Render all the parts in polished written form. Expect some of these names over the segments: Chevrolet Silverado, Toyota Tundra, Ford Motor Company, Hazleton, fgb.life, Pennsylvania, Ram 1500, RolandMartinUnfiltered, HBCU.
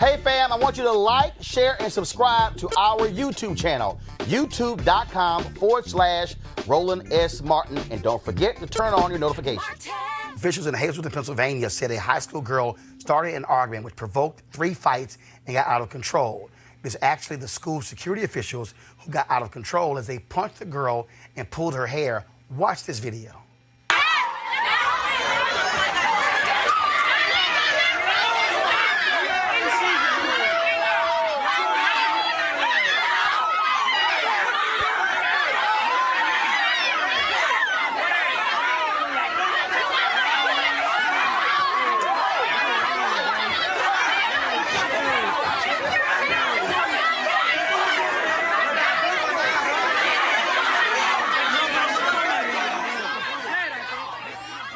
Hey fam, I want you to like, share, and subscribe to our YouTube channel, youtube.com/Roland S. Martin. And don't forget to turn on your notifications. Officials in Hazleton, Pennsylvania said a high school girl started an argument which provoked 3 fights and got out of control. It was actually the school security officials who got out of control as they punched the girl and pulled her hair. Watch this video.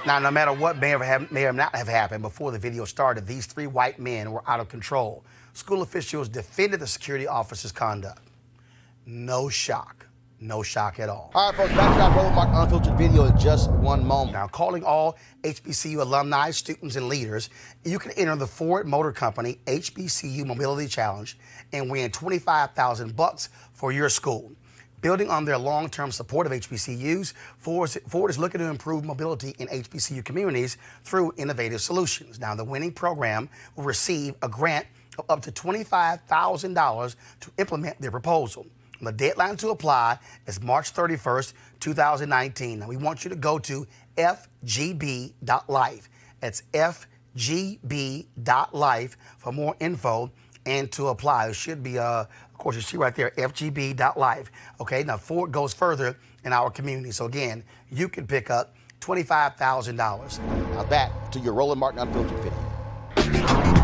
Now, no matter what may or not have happened before the video started, these 3 white men were out of control. School officials defended the security officer's conduct. No shock. No shock at all. All right, folks, back to our Roland Martin Unfiltered video in just one moment. Now, calling all HBCU alumni, students, and leaders, you can enter the Ford Motor Company HBCU Mobility Challenge and win $25,000 for your school. Building on their long-term support of HBCUs, Ford is looking to improve mobility in HBCU communities through innovative solutions. Now, the winning program will receive a grant of up to $25,000 to implement their proposal. The deadline to apply is March 31st, 2019. Now, we want you to go to fgb.life. That's fgb.life for more info and to apply. It should be, of course, you see right there, fgb.life. Okay, now Ford goes further in our community. So again, you can pick up $25,000. Now back to your Roland Martin Unfiltered video.